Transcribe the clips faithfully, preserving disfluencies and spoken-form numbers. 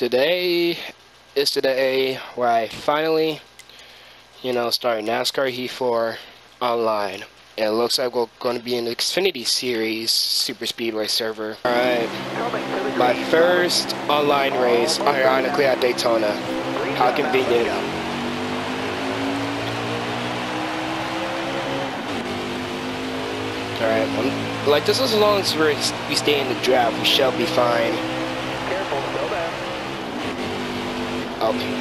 today is the day where I finally, you know, start NASCAR Heat four online. And it looks like we're going to be in the Xfinity Series Super Speedway server. Alright, my first online race, ironically at Daytona. How convenient. Alright, like this is as long as we're, we stay in the draft, we shall be fine. Okay.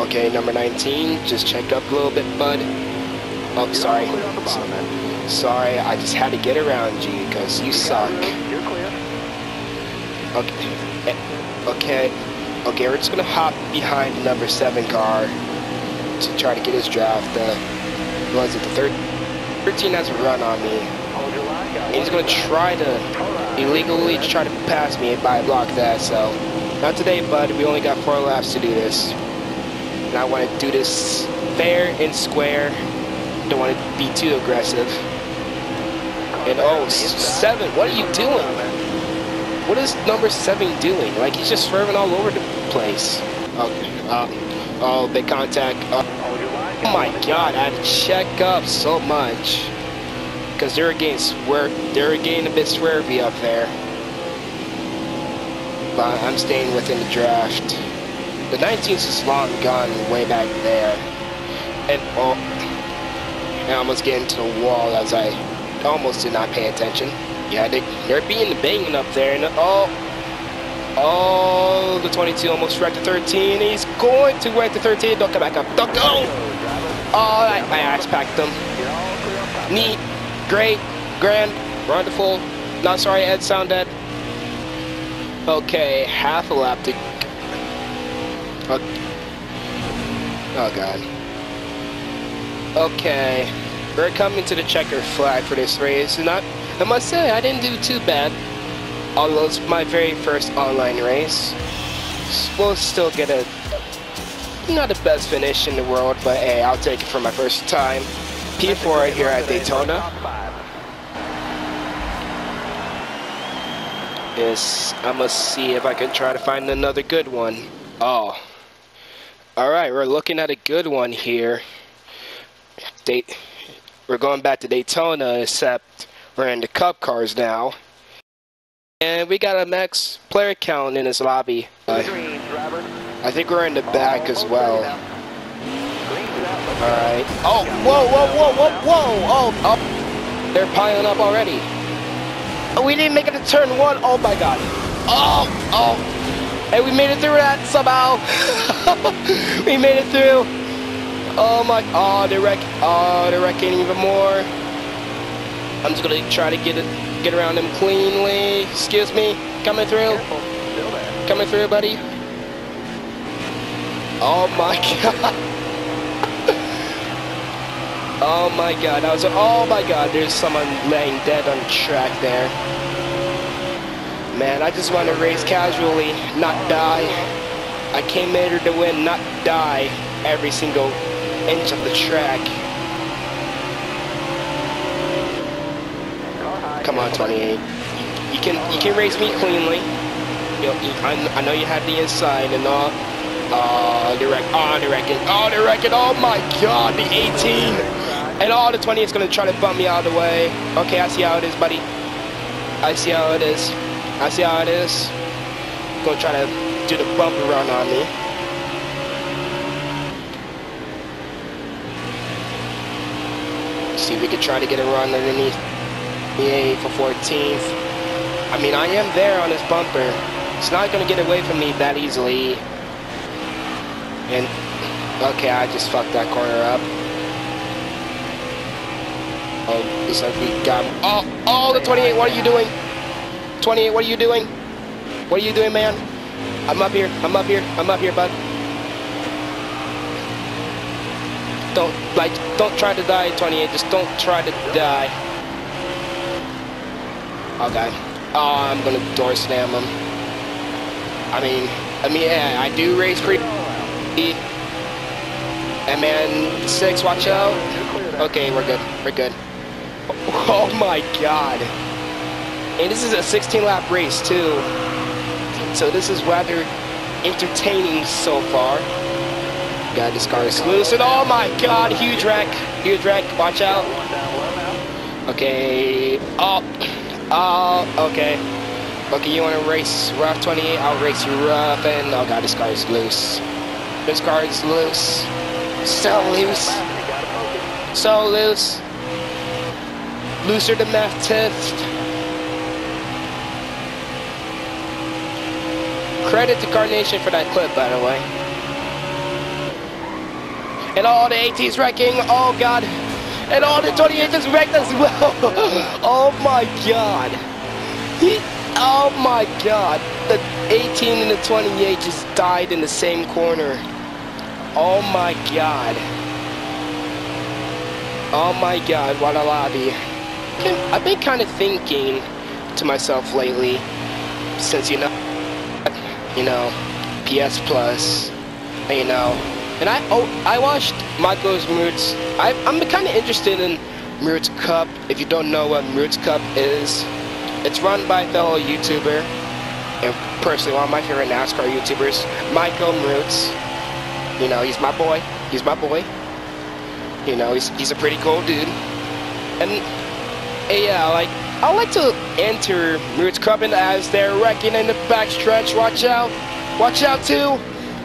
Okay, number nineteen, just checked up a little bit, bud. Oh, You're sorry. Bottom, sorry, I just had to get around you because you, you suck. You're clear. Okay. Okay. Okay, we're just gonna hop behind the number seven car to try to get his draft. Uh, was it the third? thirteen has a run on me. And he's gonna try to illegally try to pass me if I block that, so. Not today, bud. We only got four laps to do this. And I want to do this fair and square. Don't want to be too aggressive. And oh, seven, what are you doing? What is number seven doing? Like, he's just swerving all over the place. Okay. Uh, oh, big contact. Uh, oh my god, I had to check up so much. Because they're getting swerve, they're getting a bit swervy up there. But I'm staying within the draft. The nineteenth is long gone way back there. And oh, I almost get into the wall as I almost did not pay attention. Yeah, they, they're being the banging up there. And oh, oh, the twenty-two almost wrecked the thirteen. He's going to wreck the thirteen. Don't come back up. Don't go. Oh, I, I ass packed them. Neat, great, grand, wonderful. Not sorry, Ed Sound Dead. Okay, half a lap to... Oh, oh god. Okay, we're coming to the checker flag for this race, and I, I must say, I didn't do too bad. Although it's my very first online race, we'll still get a... not the best finish in the world, but hey, I'll take it for my first time. P four here at Daytona. Is I must see if I can try to find another good one. Oh, all right, we're looking at a good one here. Date, we're going back to Daytona, except we're in the Cup cars now, and we got a max player count in his lobby. Uh, I think we're in the back as well. All right. Oh, whoa, whoa, whoa, whoa, whoa! Oh, oh. They're piling up already. Oh, we didn't make it to turn one. Oh my god. Oh, oh. And we made it through that somehow. We made it through. Oh my. Oh, they're wrecking. Oh, they're wrecking even more. I'm just gonna try to get it, get around them cleanly. Excuse me. Coming through. Coming through, buddy. Oh my god. Oh my god, I was oh my god, there's someone laying dead on the track there. Man, I just want to race casually, not die. I came here to win, not die every single inch of the track. Come on, twenty-eight. You can you can race me cleanly. You know, I, I know you have the inside and all. Oh, they're wrecking. Oh, they're wrecking. Oh, they're wrecking. Oh my god, the eighteen. And all oh, the twenty is going to try to bump me out of the way. Okay, I see how it is, buddy. I see how it is. I see how it is. Going to try to do the bump around on me. See if we can try to get a run underneath me for fourteenth. I mean, I am there on this bumper. It's not going to get away from me that easily. And, okay, I just fucked that corner up. Oh, it's like we got him. Oh, oh, the twenty-eight, what are you doing? twenty-eight, what are you doing? What are you doing, man? I'm up here, I'm up here, I'm up here, bud. Don't, like, don't try to die, twenty-eight, just don't try to die. Okay. Oh, I'm gonna door slam him. I mean, I mean, yeah, I do race free. And man, six, watch out. Okay, we're good, we're good. Oh my god. And this is a sixteen lap race too. So this is rather entertaining so far. Got this car is loose, and oh my god, huge wreck, huge wreck, watch out. Okay, oh, oh, okay. Okay, you want to race rough twenty-eight, I'll race you rough, and oh god, this car is loose. This car is loose, so loose, so loose. Looser than that test. Credit to Carnation for that clip, by the way. And all the eighteens wrecking, oh god. And all the twenty-eights wrecked as well. Oh my god. He, oh my god. The eighteen and the twenty-eight just died in the same corner. Oh my god. Oh my god, what a lobby. I've been kind of thinking to myself lately, since you know, you know, P S Plus, you know, and I oh, I watched Michael Mrucz. I, I'm kind of interested in Mrucz Cup. If you don't know what Mrucz Cup is, it's run by a fellow YouTuber, and personally one of my favorite NASCAR YouTubers, Michael Mrucz. You know, he's my boy. He's my boy. You know, he's he's a pretty cool dude, and. Yeah, like, I like to enter Mrucz Cup as they're wrecking in the backstretch. Watch out. Watch out, too.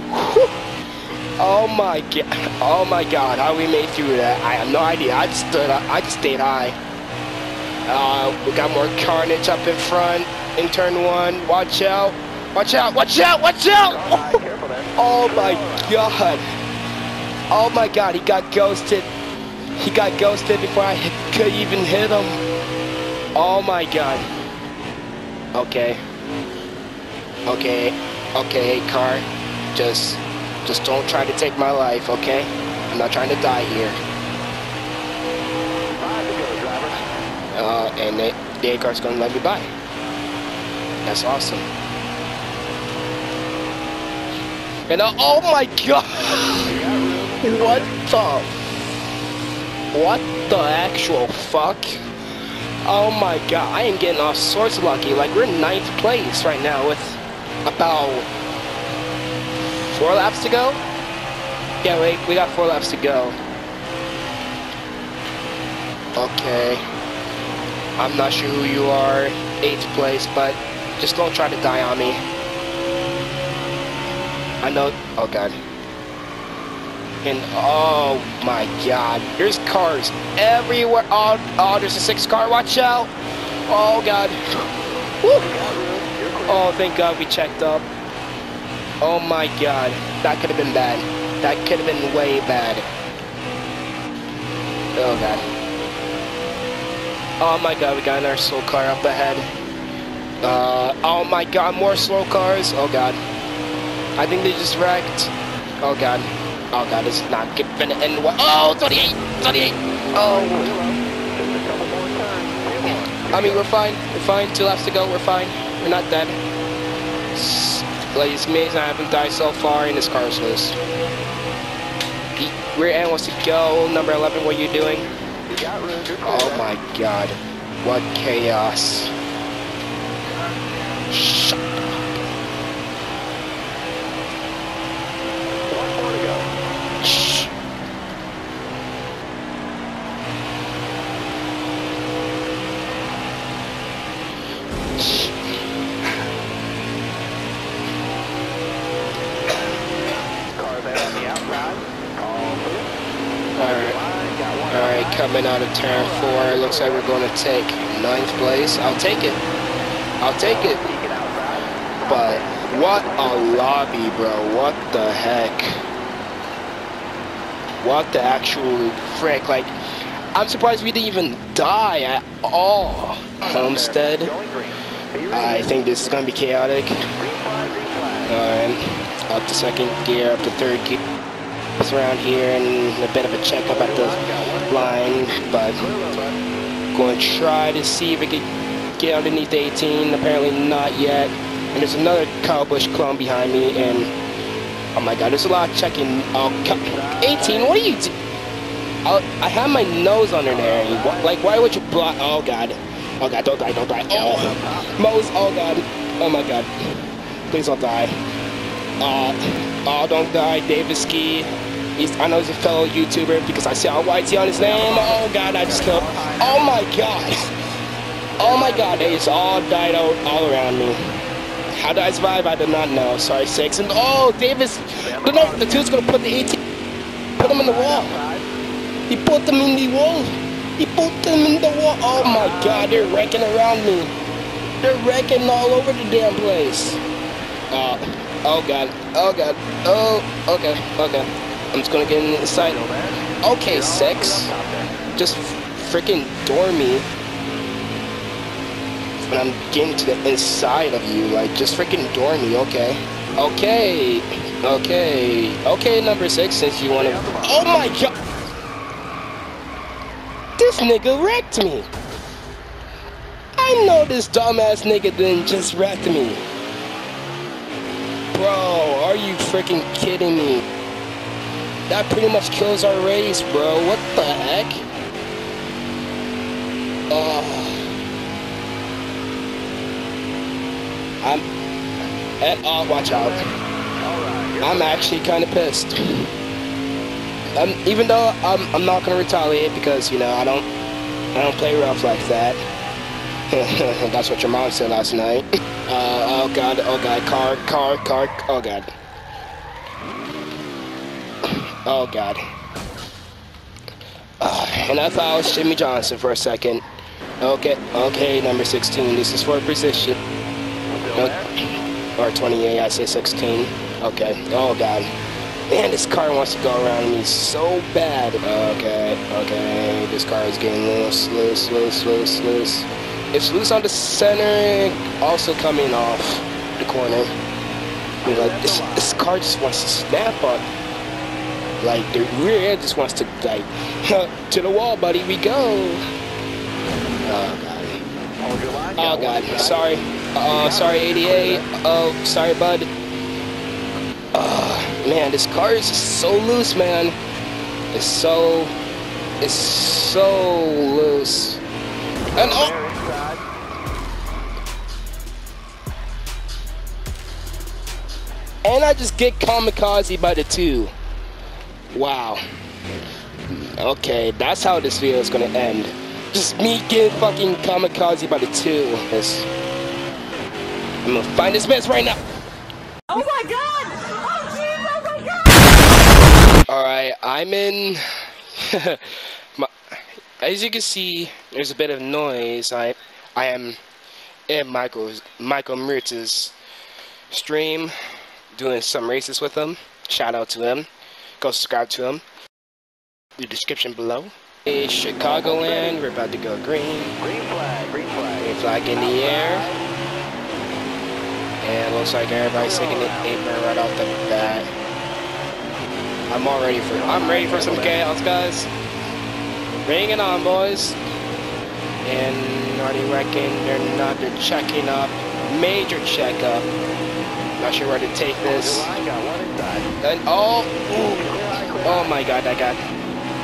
Whew. Oh, my God. Oh, my God. How we made through that, I have no idea. I just stood up. I just stayed high. Uh, we got more carnage up in front in turn one. Watch out. Watch out. Watch out. Watch out. Oh, my God. Oh, my God. He got ghosted. He got ghosted before I could even hit him. Oh my god. Okay. Okay. Okay, car. Just just don't try to take my life, okay? I'm not trying to die here. Uh, and they, the A car's gonna let me by. That's awesome. And uh, oh my god! What the? What the actual fuck? Oh my god, I am getting all sorts of lucky. Like, we're in ninth place right now with about four laps to go? Yeah, wait, we got four laps to go. Okay. I'm not sure who you are, eighth place, but just don't try to die on me. I know, oh god. And oh my god, there's cars everywhere. Oh, oh, there's a six car, watch out. Oh god. Woo. Oh, thank god we checked up. Oh my god, that could have been bad. That could have been way bad. Oh god. Oh my god, we got another slow car up ahead. Uh, oh my god, more slow cars. Oh god. I think they just wrecked. Oh god. Oh god, it's not gonna end well. Oh, twenty-eight, twenty-eight. Oh. I mean, we're fine. We're fine. Two laps to go. We're fine. We're not dead. Like, it's amazing I haven't died so far in this car's loose. Rear end wants to go. Number eleven, what are you doing? Oh my god. What chaos. Shut up. Coming out of turn four, it looks like we're going to take ninth place. I'll take it. I'll take it. But what a lobby, bro. What the heck? What the actual frick? Like, I'm surprised we didn't even die at all. Homestead. I think this is going to be chaotic. Alright. Up to second gear, up to third gear. It's around here and a bit of a checkup at the line, but going to try to see if it can get underneath the eighteen. Apparently not yet. And there's another Kyle Busch clone behind me, and oh my god, there's a lot of checking. Oh, eighteen, what are you doing? I have my nose under there. Like, why would you block? Oh god. Oh god, don't die, don't die. Oh, Mose, oh god. Oh my god. Please don't die. Uh, oh, don't die, David Ski. He's, I know he's a fellow YouTuber because I see how whitey on his name. Oh God, I just killed. Oh my God. Oh my God, they just all died out all around me. How did I survive? I did not know. Sorry, six. And oh, Davis. No, no, the two's gonna put the eighteen. Put him in the wall. He put them in the wall. He put them in the wall. Oh my God, they're wrecking around me. They're wrecking all over the damn place. Uh, oh God. Oh God. Oh. Okay. Okay. I'm just gonna get inside. Okay, six. Just freaking door me. When I'm getting to the inside of you, like just freaking door me. Okay. Okay. Okay. Okay, number six. Since you wanna. Oh my God. This nigga wrecked me. I know this dumbass nigga didn't just wreck me. Bro, are you freaking kidding me? That pretty much kills our race, bro. What the heck? Oh. I'm... At, oh, watch out. I'm actually kind of pissed. I'm, even though I'm, I'm not going to retaliate because, you know, I don't... I don't play rough like that. That's what your mom said last night. Uh, oh, God. Oh, God. Car, car, car. Oh, God. Oh God. Uh, and I thought I was Jimmy Johnson for a second. Okay, okay, number sixteen. This is for precision. Okay. Or twenty-eight, I say sixteen. Okay. Oh God. Man, this car wants to go around me so bad. Okay, okay. This car is getting loose, loose, loose, loose, loose. It's loose on the center, also coming off the corner. I mean, like this, this car just wants to snap on. Like, the rear end just wants to, like, to the wall, buddy, we go. Oh, God. Oh, God. Sorry. Oh, sorry, eighty-eight. Oh, sorry, bud. Oh, man, this car is just so loose, man. It's so, it's so loose. And, oh. And I just get kamikaze by the two. Wow. Okay, that's how this video is gonna end. Just me getting fucking kamikaze by the two. I'm gonna find this mess right now. Oh my God! Oh jeez! Oh my God! All right, I'm in. my, as you can see, there's a bit of noise. I, I am in Michael's Michael Mrucz's stream, doing some races with him. Shout out to him. Go subscribe to him. The description below. Hey, Chicagoland. We're about to go green. Green flag. Green flag. Green flag in the air. And looks like everybody's taking the apron right off the bat. I'm all ready for. I'm ready for some chaos, guys. Bring it on, boys. And already wrecking. They're not. They're checking up. Major checkup. Not sure where to take this. And oh, ooh, oh my God, that got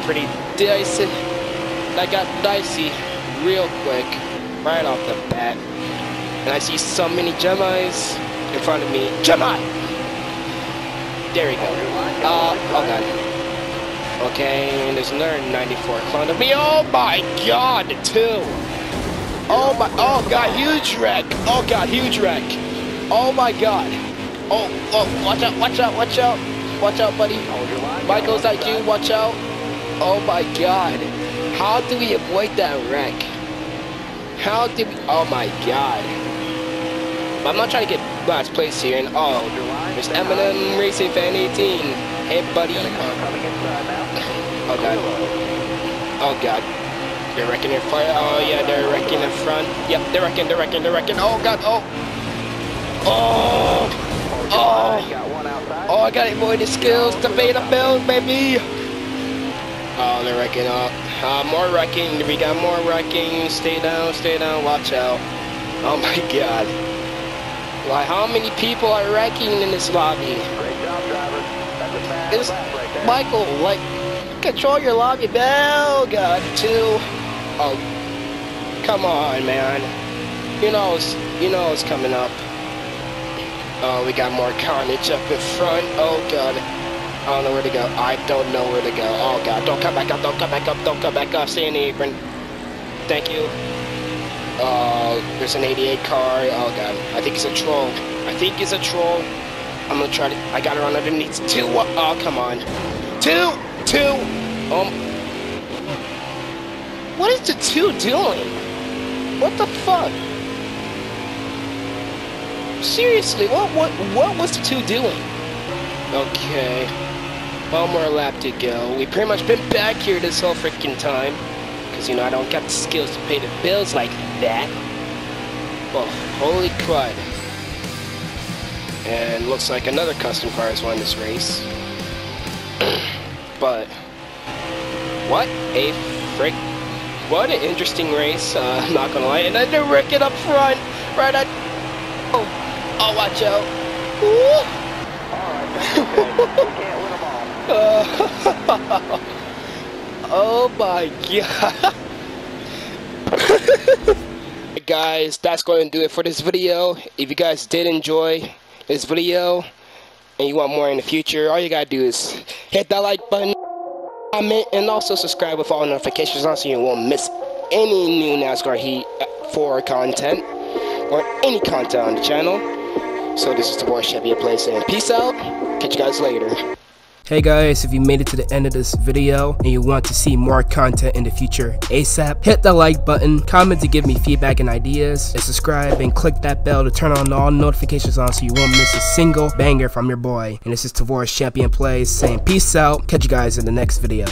pretty dicey. That got dicey real quick, right off the bat. And I see so many Geminis in front of me. Gemi! There we go. Uh, oh God. Okay, and there's another ninety-four clone of me. Oh my God, two. Oh my, oh God, huge wreck. Oh God, huge wreck. Oh my God. Oh, oh, watch out, watch out, watch out. Watch out, buddy. Michael's at you, watch out. Oh my God. How do we avoid that wreck? How did we, oh my God. I'm not trying to get last place here, and oh, there's Eminem Racing Fan eighteen. Hey, buddy. Oh God. Oh God. They're wrecking in front. Oh yeah, they're wrecking in front. Yep, they're wrecking, they're wrecking, they're wrecking. Oh God, oh. Oh. Oh, oh, I gotta avoid the skills to pay the bills, baby. Oh, they're wrecking up. Uh, more wrecking. We got more wrecking. Stay down, stay down. Watch out. Oh my God. Like, how many people are wrecking in this lobby? Great job, driver. That's a bad it's lap right there. Michael, like, control your lobby. Oh God, two. Oh, come on, man. You know, it's, you know, it's coming up. Oh, we got more carnage up in front. Oh, God. I don't know where to go. I don't know where to go. Oh, God. Don't come back up. Don't come back up. Don't come back up. See you in the apron. Thank you. Oh, uh, there's an eighty-eight car. Oh, God. I think it's a troll. I think it's a troll. I'm going to try to... I got to run underneath. Two. Oh, come on. Two. Two. Um. What is the two doing? What the fuck? Seriously, what what what was the two doing? Okay, one more lap to go. We've pretty much been back here this whole freaking time, because you know I don't got the skills to pay the bills like that. Well, holy crud! And looks like another custom car has won this race. But what a frick! What an interesting race. Uh, I'm not gonna lie, and I did wreck it up front, right at. Oh. Oh, watch out. uh, oh my god. Guys, that's going to do it for this video. If you guys did enjoy this video and you want more in the future, all you got to do is hit that like button, comment, and also subscribe with all notifications on so you won't miss any new NASCAR Heat four content or any content on the channel. So this is Tavoris Champion Plays saying peace out. Catch you guys later. Hey guys, if you made it to the end of this video and you want to see more content in the future ASAP, hit the like button, comment to give me feedback and ideas, and subscribe and click that bell to turn on all notifications on so you won't miss a single banger from your boy. And this is Tavoris Champion Plays saying peace out. Catch you guys in the next video.